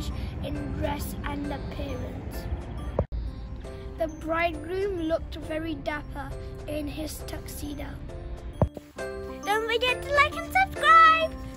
finish in dress and appearance. The bridegroom looked very dapper in his tuxedo. Don't forget to like and subscribe!